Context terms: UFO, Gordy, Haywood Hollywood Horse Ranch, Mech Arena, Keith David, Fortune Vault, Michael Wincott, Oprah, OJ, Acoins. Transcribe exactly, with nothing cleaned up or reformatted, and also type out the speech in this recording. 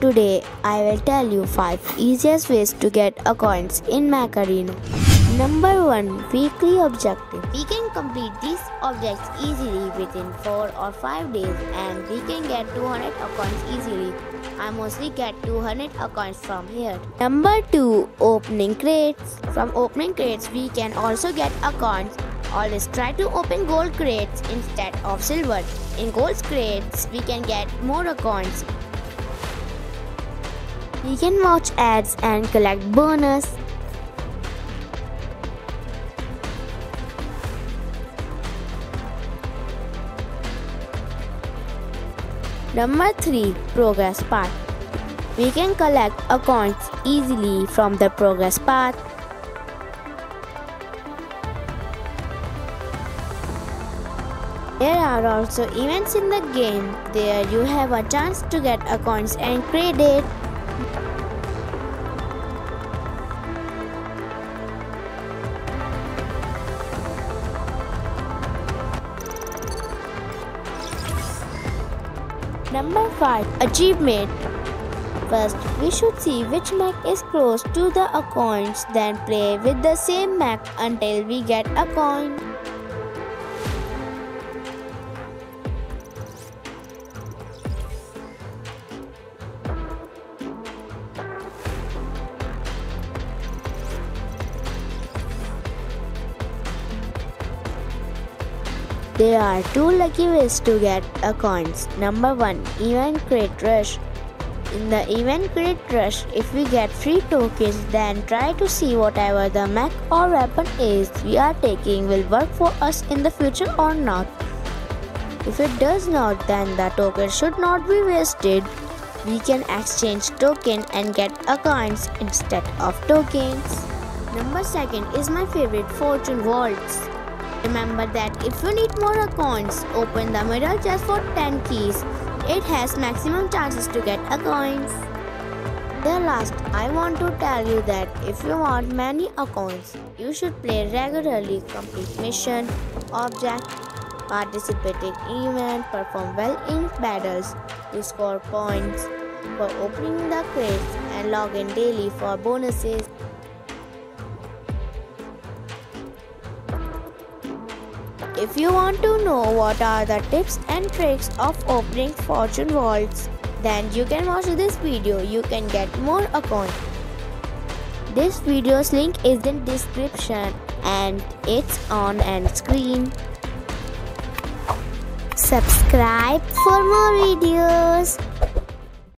Today I will tell you five easiest ways to get Acoins in Mech Arena. Number one. Weekly objective. We can complete these objects easily within four or five days and we can get two hundred Acoins easily. I mostly get two hundred Acoins from here. Number two. Opening crates. From opening crates we can also get Acoins. Always try to open gold crates instead of silver. In gold crates we can get more Acoins. We can watch ads and collect bonus. Number three. Progress path. We can collect Acoins easily from the progress path. There are also events in the game. There you have a chance to get Acoins and credit. Number five. Achievement. First, we should see which mech is close to the Acoins, then play with the same mech until we get Acoin. There are two lucky ways to get Acoins. Number one. Event Crate Rush. In the Event Crate Rush, if we get free tokens, then try to see whatever the mech or weapon is we are taking will work for us in the future or not. If it does not, then the token should not be wasted. We can exchange token and get Acoins instead of tokens. Number second is my favorite, Fortune Vaults. Remember that if you need more Acoins, open the middle chest for ten keys. It has maximum chances to get Acoins. Then last, I want to tell you that if you want many Acoins, you should play regularly, complete mission, object, participate in event, perform well in battles, you score points for opening the crates and log in daily for bonuses. If you want to know what are the tips and tricks of opening Fortune Vaults, then you can watch this video. You can get more Acoins. This video's link is in description and it's on end screen. Subscribe for more videos.